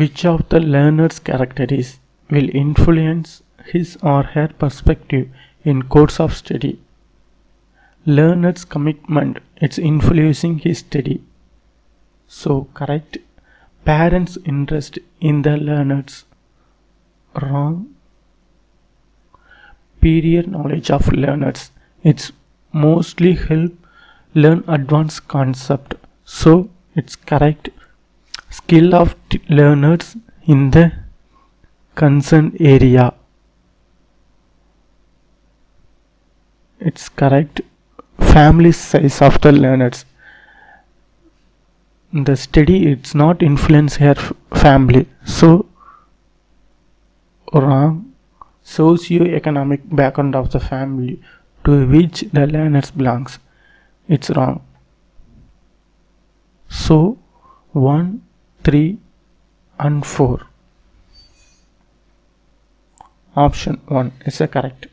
Which of the learner's characteristics will influence his or her perspective in course of study? Learner's commitment, it's influencing his study. So correct. Parents' interest in the learners, wrong. Superior knowledge of learners, it's mostly help learn advanced concept, so it's correct. Skill of learners in the concerned area, it's correct. Family size of the learners, the study it's not influence her family, so wrong. Socio-economic background of the family to which the learners belongs, it's wrong. So 1, 3 and 4, option 1 is correct.